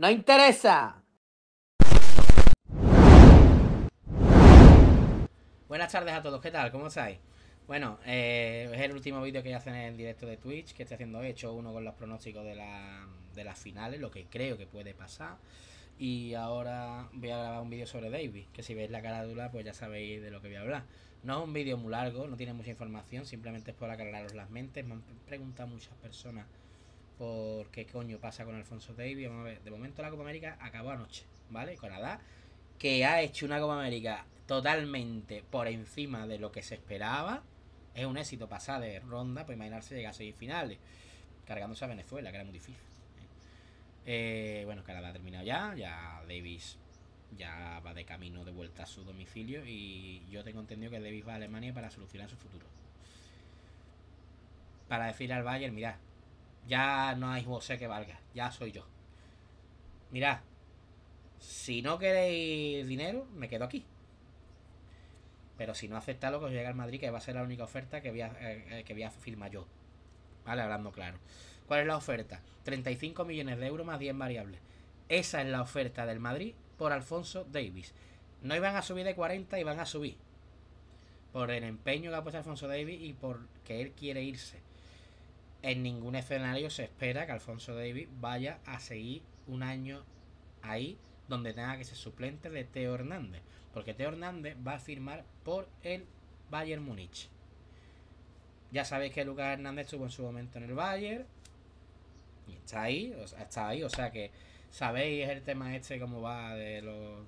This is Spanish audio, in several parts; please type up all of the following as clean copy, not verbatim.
No interesa. Buenas tardes a todos, ¿qué tal? ¿Cómo estáis? Bueno, es el último vídeo que voy a hacer en el directo de Twitch que estoy haciendo hoy. He hecho uno con los pronósticos de las finales, lo que creo que puede pasar. Y ahora voy a grabar un vídeo sobre Davies, que si veis la carátula pues ya sabéis de lo que voy a hablar. No es un vídeo muy largo, no tiene mucha información, simplemente es por aclararos las mentes. Me han preguntado muchas personas por qué coño pasa con Alphonso Davies. Vamos a ver, de momento la Copa América acabó anoche, ¿vale? Con Canadá, que ha hecho una Copa América totalmente por encima de lo que se esperaba. Es un éxito pasar de ronda, pues imaginarse llegar a semifinales, cargándose a Venezuela, que era muy difícil. Bueno, Canadá ha terminado ya Davies ya va de camino de vuelta a su domicilio y yo tengo entendido que Davies va a Alemania para solucionar su futuro. Para decirle al Bayern, mirad, ya no hay Busé que valga, ya soy yo. Mirad, si no queréis dinero, me quedo aquí. Pero si no aceptáis lo que os llega al Madrid, que va a ser la única oferta que voy a firmar yo. Vale, hablando claro. ¿Cuál es la oferta? 35 millones de euros más 10 variables. Esa es la oferta del Madrid por Alphonso Davies. No iban a subir de 40, iban a subir. Por el empeño que ha puesto Alphonso Davies y porque él quiere irse. En ningún escenario se espera que Alphonso Davies vaya a seguir un año ahí donde tenga que ser suplente de Theo Hernández. Porque Theo Hernández va a firmar por el Bayern Múnich. Ya sabéis que Lucas Hernández estuvo en su momento en el Bayern. Y está ahí, o sea que sabéis el tema este cómo va de los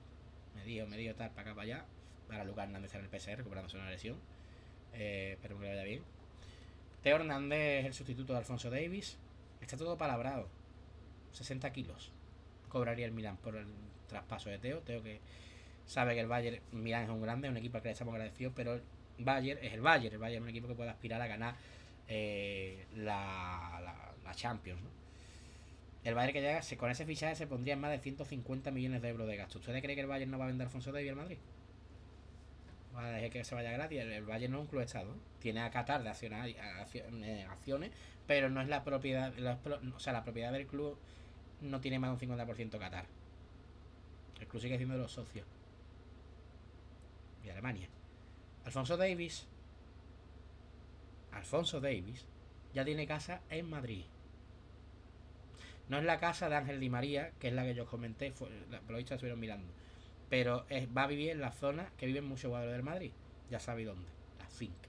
medio tal para acá para allá. Para Lucas Hernández en el PSG recuperándose una lesión, espero que le vaya bien. Theo Hernández es el sustituto de Alphonso Davies, está todo palabrado, 60 kilos cobraría el Milan por el traspaso de Theo. Theo que sabe que el Bayern, Milan es un grande, es un equipo al que le estamos agradecidos, pero el Bayern es el Bayern. El Bayern es un equipo que puede aspirar a ganar la Champions, ¿no? El Bayern que llega, con ese fichaje se pondrían más de 150 millones de euros de gasto. ¿Ustedes creen que el Bayern no va a vender a Alphonso Davies al Madrid? Va a dejar que se vaya gratis. El Bayern no es un club estado. Tiene a Qatar de acciones, pero no es la propiedad. O sea, la propiedad del club no tiene más de un 50% Qatar. El club sigue siendo de los socios. Y Alemania. Alphonso Davies ya tiene casa en Madrid. No es la casa de Ángel Di María, que es la que yo os comenté, por lo visto estuvieron mirando. Pero va a vivir en la zona que viven muchos jugadores del Madrid. Ya sabéis dónde, la finca.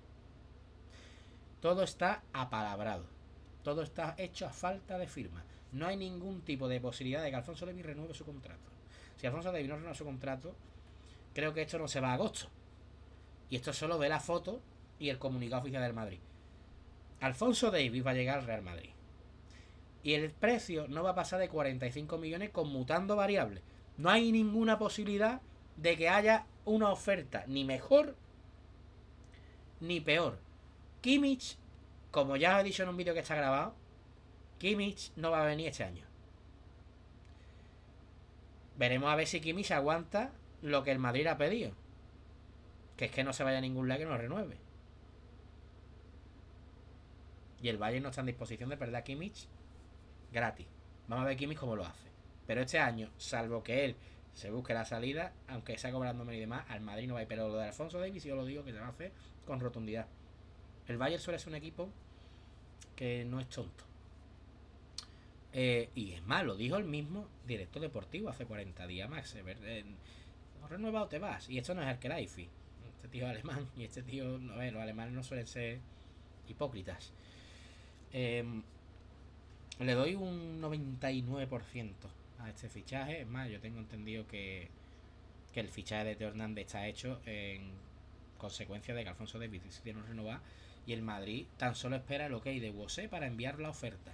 Todo está apalabrado. Todo está hecho a falta de firma. No hay ningún tipo de posibilidad de que Alphonso Davies renueve su contrato. Si Alphonso Davies no renueva su contrato, creo que esto no se va a agosto. Y esto solo ve la foto y el comunicado oficial del Madrid. Alphonso Davies va a llegar al Real Madrid. Y el precio no va a pasar de 45 millones conmutando variables. No hay ninguna posibilidad de que haya una oferta ni mejor ni peor. Kimmich, como ya os he dicho en un vídeo que está grabado, Kimmich no va a venir este año. Veremos a ver si Kimmich aguanta lo que el Madrid ha pedido. Que es que no se vaya a ningún lado que no renueve. Y el Bayern no está en disposición de perder a Kimmich gratis. Vamos a ver Kimmich cómo lo hace. Pero este año, salvo que él se busque la salida, aunque sea cobrando menos y demás, al Madrid no va a ir. Pero lo de Alphonso Davies, yo lo digo que se va a hacer con rotundidad. El Bayern suele ser un equipo que no es tonto. Y es más, lo dijo el mismo director deportivo hace 40 días, Max. No renueva o te vas. Y esto no es el Kelaifi. Este tío es alemán. Y este tío, no ve, los alemanes no suelen ser hipócritas. Le doy un 99% a este fichaje. Es más, yo tengo entendido que el fichaje de Theo Hernández está hecho en consecuencia de que Alphonso Davies tiene un renovar y el Madrid tan solo espera el ok de Busé para enviar la oferta.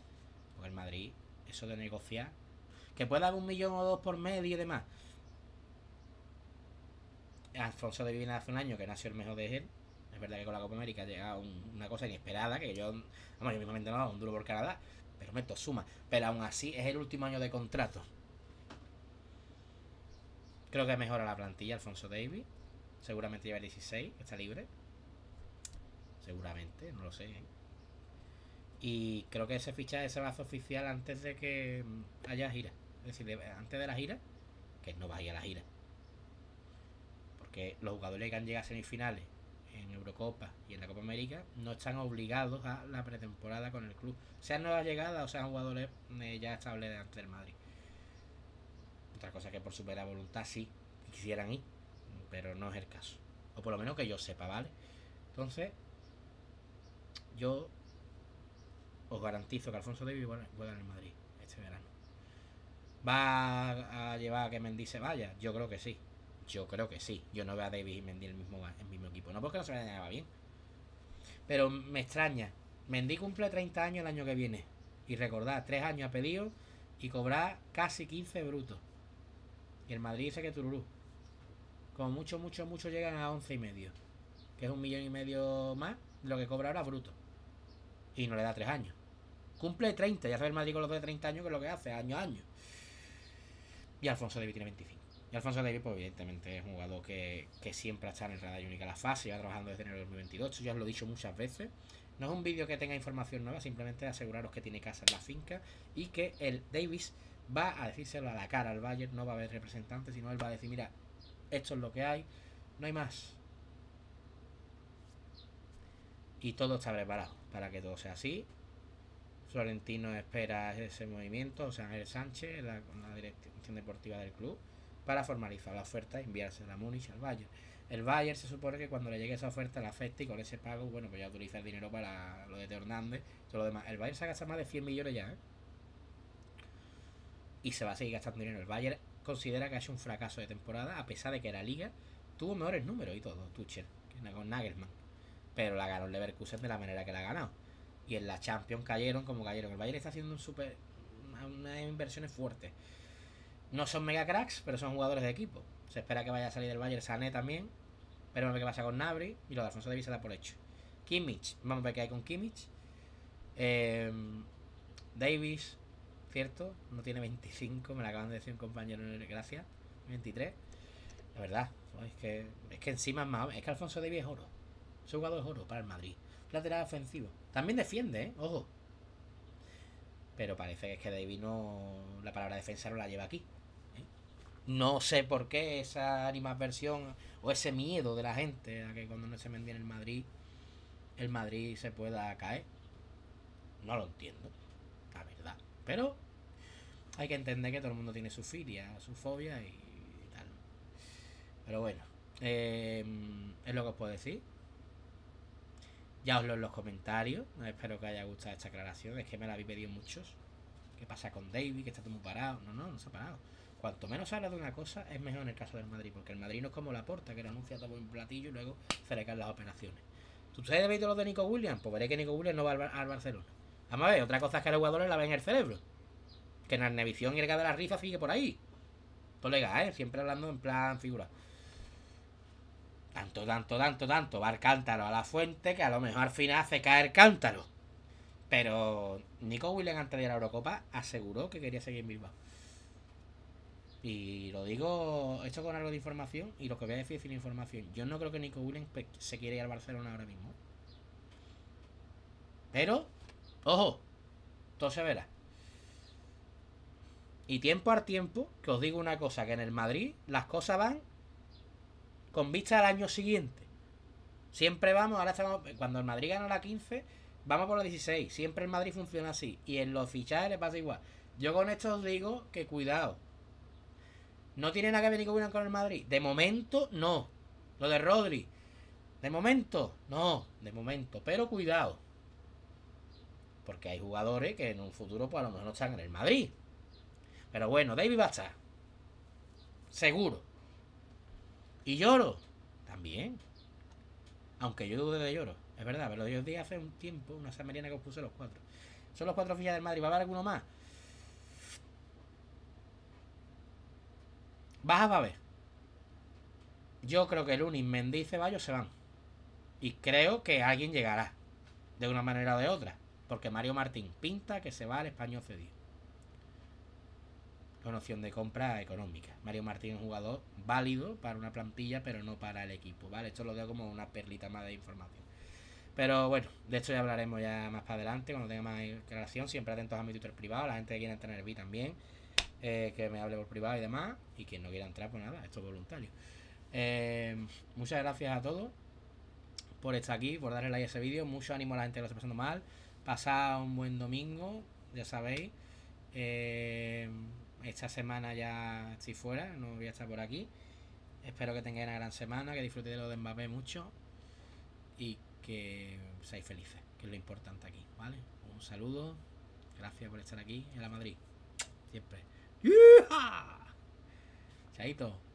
Porque el Madrid, eso de negociar, que pueda haber 1 millón o 2 por medio y demás. Alphonso Davies viene hace un año que nació el mejor de él. Es verdad que con la Copa América llega una cosa inesperada que yo, vamos, yo mismamente no hago un duro por Canadá. Pero meto suma. Pero aún así es el último año de contrato. Creo que mejora la plantilla Alphonso Davies. Seguramente lleva el 16. Está libre. Seguramente. No lo sé. Y creo que ese fichaje se va a hacer oficial antes de que haya gira. Es decir, antes de la gira, que no va a ir a la gira. Porque los jugadores que han llegado a semifinales en Eurocopa y en la Copa América no están obligados a la pretemporada con el club, sean nuevas llegadas o sean jugadores ya estables delante del Madrid. Otra cosa que por su mera voluntad sí quisieran ir, pero no es el caso, o por lo menos que yo sepa, ¿vale? Entonces yo os garantizo que Alphonso Davies juega en el Madrid este verano. ¿Va a llevar a que Mendy se vaya? Yo creo que sí. Yo creo que sí. Yo no veo a Davies y Mendy en el mismo equipo. No porque no se vayan a llevar bien, pero me extraña. Mendy cumple 30 años el año que viene. Y recordad, 3 años ha pedido y cobrar casi 15 brutos. Y el Madrid dice que tururú. Como mucho llegan a 11 y medio. Que es 1,5 millones más de lo que cobra ahora bruto. Y no le da 3 años. Cumple 30. Ya sabe el Madrid con los de 30 años que es lo que hace, año a año. Y Alphonso Davies tiene 25. Y Alphonso Davies, pues evidentemente es un jugador que siempre está en el radar y única la fase. Lleva trabajando desde enero de 2022. Ya os lo he dicho muchas veces. No es un vídeo que tenga información nueva. Simplemente aseguraros que tiene casa en la finca. Y que el Davies va a decírselo a la cara al Bayern. No va a haber representante, sino él va a decir: mira, esto es lo que hay, no hay más. Y todo está preparado para que todo sea así. Florentino espera ese movimiento, o sea, Ángel Sánchez, la dirección deportiva del club, para formalizar la oferta y enviársela a Múnich, al Bayern. El Bayern se supone que cuando le llegue esa oferta la acepta y con ese pago, bueno, pues ya utiliza el dinero para lo de Theo Hernández, todo lo demás. El Bayern se ha gastado más de 100 millones ya, ¿eh? Y se va a seguir gastando dinero. El Bayern considera que ha hecho un fracaso de temporada, a pesar de que la Liga tuvo mejores números y todo, Tuchel, que con Nagelsmann. Pero la ganó el Leverkusen de la manera que la ha ganado. Y en la Champions cayeron como cayeron. El Bayern está haciendo unas inversiones fuertes. No son mega cracks, pero son jugadores de equipo. Se espera que vaya a salir del Bayern Sané también. Pero vamos a ver qué pasa con Gnabry. Y lo de Alphonso Davies se da por hecho. Kimmich. Vamos a ver qué hay con Kimmich. Davies, cierto, no tiene 25. Me lo acaban de decir un compañero en el Gracia. 23. La verdad, es que encima es más. Es que Alphonso Davies es oro. Ese jugador es oro para el Madrid. Lateral ofensivo. También defiende, ¿eh? Ojo. Pero parece que es que Davies no... La palabra defensa no la lleva aquí, ¿eh? No sé por qué esa animadversión o ese miedo de la gente a que cuando no se vendía en el Madrid se pueda caer. No lo entiendo, la verdad. Pero hay que entender que todo el mundo tiene su filia, su fobia y tal. Pero bueno, es lo que os puedo decir. Ya os lo en los comentarios. Espero que haya gustado esta aclaración. Es que me la habéis pedido muchos. ¿Qué pasa con Davies? Que está todo muy parado. No se ha parado. Cuanto menos habla de una cosa, es mejor en el caso del Madrid. Porque el Madrid no es como Laporta, que lo anuncia todo en platillo y luego se le caen las operaciones. ¿Tú sabes de lo de Nico Williams? Pues veréis que Nico Williams no va al Barcelona. Vamos a ver, otra cosa es que los jugadores la ven en el cerebro. Que en la Nevisión y el de la risa sigue por ahí. Tolega, ¿eh? Siempre hablando en plan figura. Tanto va el cántaro a la fuente que a lo mejor al final hace caer el cántaro. Pero Nico Williams antes de la Eurocopa aseguró que quería seguir en Bilbao. Y lo digo esto con algo de información, y lo que voy a decir sin información. Yo no creo que Nico Williams se quiera ir al Barcelona ahora mismo. Pero, ojo, todo se verá. Y tiempo al tiempo, que os digo una cosa, que en el Madrid las cosas van con vista al año siguiente. Siempre vamos, ahora estamos, cuando el Madrid gana la 15, vamos por la 16. Siempre el Madrid funciona así. Y en los fichajes le pasa igual. Yo con esto os digo que cuidado. No tiene nada que ver Nico con el Madrid. De momento, no. Lo de Rodri. De momento, no. De momento, pero cuidado. Porque hay jugadores que en un futuro, pues a lo mejor no están en el Madrid. Pero bueno, Davies va a estar. Seguro. Y Lloro también. Aunque yo dude de Lloro. Es verdad, pero yo os dije hace un tiempo, una samariana que os puse los 4. Son los 4 fichas del Madrid. ¿Va a haber alguno más? Bajas va a haber. Yo creo que Lunin, Mendy y Ceballos se van. Y creo que alguien llegará. De una manera o de otra. Porque Mario Martín pinta que se va al Español cedido. Con opción de compra económica. Mario Martín es un jugador válido para una plantilla, pero no para el equipo, ¿vale? Esto lo veo como una perlita más de información. Pero bueno, de esto ya hablaremos ya más para adelante, cuando tenga más aclaración. Siempre atentos a mi Twitter privado, la gente que quiera entrar en el B también. que me hable por privado y demás, y quien no quiera entrar, pues nada, esto es voluntario. Muchas gracias a todos por estar aquí, por darle like a ese vídeo. Mucho ánimo a la gente que lo está pasando mal. Pasad un buen domingo, ya sabéis. Esta semana ya estoy fuera, no voy a estar por aquí. Espero que tengáis una gran semana, que disfrutéis de lo de Mbappé mucho y que seáis felices, que es lo importante aquí, ¿vale? Un saludo, gracias por estar aquí en la Madrid, siempre. ¡Yuja! Chaito.